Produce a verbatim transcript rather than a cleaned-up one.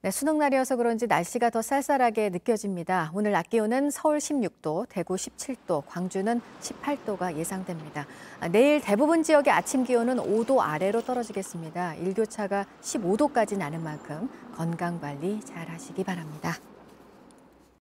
네, 수능날이어서 그런지 날씨가 더 쌀쌀하게 느껴집니다. 오늘 낮 기온은 서울 십육 도, 대구 십칠 도, 광주는 십팔 도가 예상됩니다. 내일 대부분 지역의 아침 기온은 오 도 아래로 떨어지겠습니다. 일교차가 십오 도까지 나는 만큼 건강 관리 잘 하시기 바랍니다.